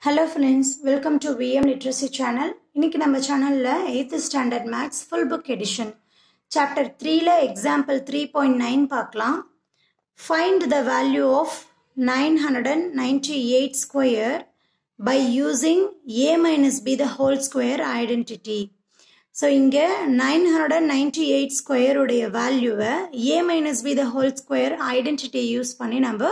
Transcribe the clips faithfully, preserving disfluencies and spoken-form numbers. Hello friends, welcome to V M Literacy channel. இன்னைக்கு நம்ம சேனல்ல eighth standard maths full book edition chapter three ல example three point nine பார்க்கலாம். Find the value of nine hundred ninety-eight square by using a minus b the whole square identity. So இங்க nine hundred ninety-eight square உடைய value a minus b the whole square identity use பண்ணி நம்ம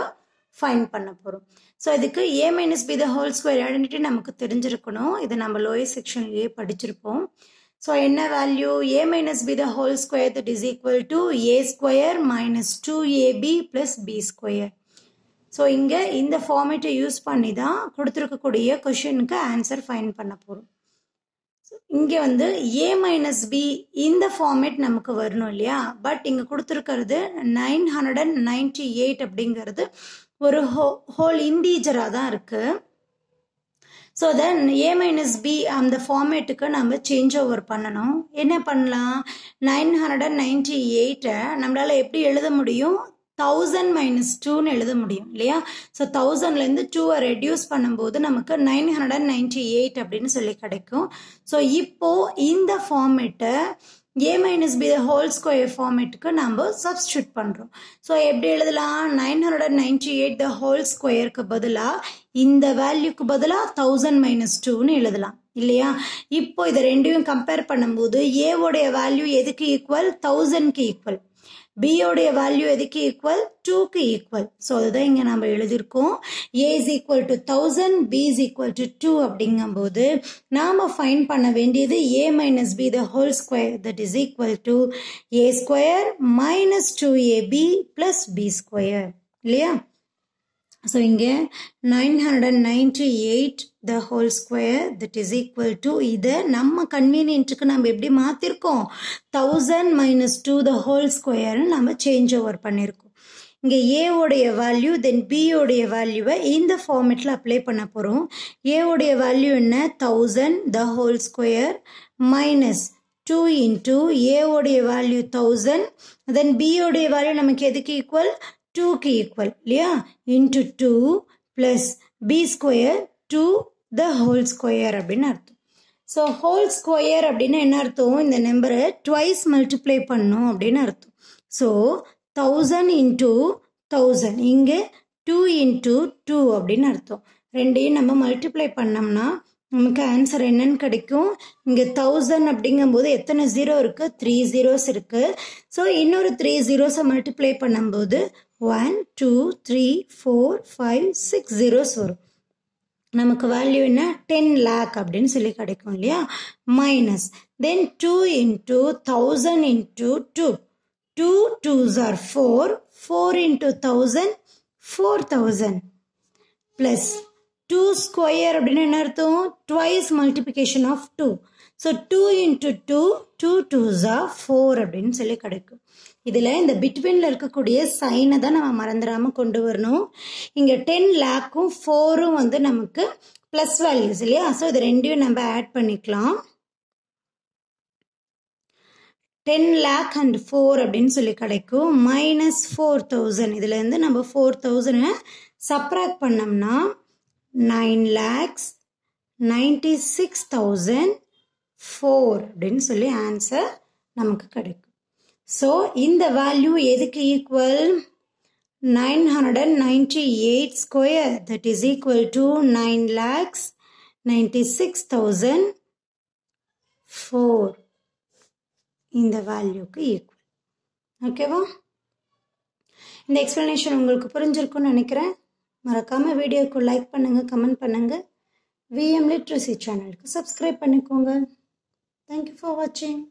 find பண்ண போறோம். So இதுக்கு a minus b the whole square identity நமக்கு தெரிஞ்சிருக்கணும். இது நம்ம லோயர் செக்ஷன்லயே படிச்சிருப்போம். So என்ன value a minus b the whole square that is equal to a square minus two a b plus b square. So இங்க இந்த ஃபார்மேட்டை use பண்ணி தான் கொடுத்திருக்கக்கூடிய क्वेश्चनக்கு ஆன்சர் ஃபைண்ட் பண்ண போறோம். இங்க வந்து a minus b இந்த ஃபார்மேட் நமக்கு வரணும் இல்லையா? பட் இங்க கொடுத்திருக்கிறது nine hundred ninety-eight அப்படிங்கிறது ஒரு whole integer ஆதான் இருக்கு. So then a minus b அந்த ஃபார்மேட்டுக்கு நம்ம சேஞ்ச் ஓவர் பண்ணணும். என்ன பண்ணலாம்? nine hundred ninety-eight நம்மளால எப்படி எழுத முடியும்? one thousand minus two னு எழுத முடியும் இல்லையா? So one thousand ல இருந்து two ரெடியூஸ் பண்ணும்போது நமக்கு nine hundred ninety-eight அப்படினு சொல்லி கிடைக்கும். So இப்போ இந்த format a minus b the whole square formatக்கு நம்ம substitute பண்றோம். So எப்படி எழுதலாம்? nine hundred ninety-eight the whole square க்கு பதிலா இந்த வேல்யூக்கு பதிலா one thousand minus two னு எழுதலாம் இல்லையா? இப்போ இத ரெண்டையும் கம்பேர் பண்ணும்போது a உடைய வேல்யூ எதுக்கு ஈக்குவல்? one thousand க்கு ஈக்குவல். b உடைய வேல்யூ எதுக்கு ஈக்குவல்? two க்கு ஈக்குவல். So அதுதான் இங்க நம்ம எழுதிருக்கோம். a is equal to one thousand, b is equal to two அப்படிங்கும்போது நாம ஃபைண்ட் பண்ண வேண்டியது a minus b the whole square that is equal to a square minus two a b plus b square இல்லையா? So இங்க nine hundred ninety-eight the whole square that is equal to இதை நம்ம கன்வீனியன்ட்டுக்கு நம்ம எப்படி மாத்திருக்கோம்? one thousand minus two the whole square நம்ம change over பண்ணிருக்கோம். இங்க a உடைய வேல்யூ தென் b உடைய வேல்யூவை இந்த ஃபார்மேட்ல அப்ளை பண்ண போறோம். a உடைய வேல்யூ என்ன? one thousand the whole square minus two into a உடைய value one thousand, then b உடைய வேல்யூ நமக்கு எதுக்கு ஈக்குவல்? two க்கு ஈக்குவல் இல்லையா? into two plus b square two the whole square அப்படினு அர்த்தம். So whole square அப்படினா என்ன அர்த்தம்? இந்த நம்பரை twice multiply பண்ணனும் அப்படினு அர்த்தம். So one thousand into one thousand இங்க two into two அப்படினு அர்த்தம். ரெண்டையும் நம்ம மல்டிப்ளை பண்ணோம்னா நமக்கு ஆன்சர் என்னன்னு கிடைக்கும்? இங்க one thousand அப்படிங்கும்போது எத்தனை ஜீரோ இருக்கு? three zeros இருக்கு. So இன்னொரு three zeros மல்டிப்ளை பண்ணும்போது one two three four five six zeros வரும். நமக்கு வேல்யூ என்ன? ten lakh அப்படினு சொல்லி கிடைக்கும் இல்லையா? Minus then two into one thousand into two, two twos are four, four into one thousand four thousand plus two square அப்படினா என்ன அர்த்தம்? twice multiplication of two. So two into two, two twos are four அப்படினு சொல்லி கிடைக்கும். இதுல இந்த பிட்வீன்ல இருக்கக்கூடிய சைனை தான் நம்ம மறந்துடாம கொண்டு வரணும். இங்க டென் லேக்கும் ஃபோரும் வந்து நமக்கு பிளஸ் வேல்யூஸ் இல்லையா? ஸோ இது ரெண்டையும் நம்ம ஆட் பண்ணிக்கலாம். டென் லேக் அண்ட் ஃபோர் அப்படின்னு சொல்லி கிடைக்கும். மைனஸ் ஃபோர் தௌசண்ட் இதுல இருந்து நம்ம ஃபோர் தௌசண்ட் சப்ராக்ட் பண்ணோம்னா nine lakhs ninety six thousand four அப்படின்னு சொல்லி ஆன்சர் நமக்கு கிடைக்கும். So இந்த value எதுக்கு equal? nine hundred ninety-eight square that is equal to nine lakhs ninety-six thousand four இந்த வேல்யூக்கு ஈக்குவல். ஓகேவா? இந்த எக்ஸ்பிளனேஷன் உங்களுக்கு புரிஞ்சிருக்கும்னு நினைக்கிறேன். மறக்காம வீடியோக்கு லைக் பண்ணுங்க, கமெண்ட் பண்ணுங்க. V M Literacy சேனலுக்கு சப்ஸ்கிரைப் பண்ணிக்கோங்க. Thank you for watching.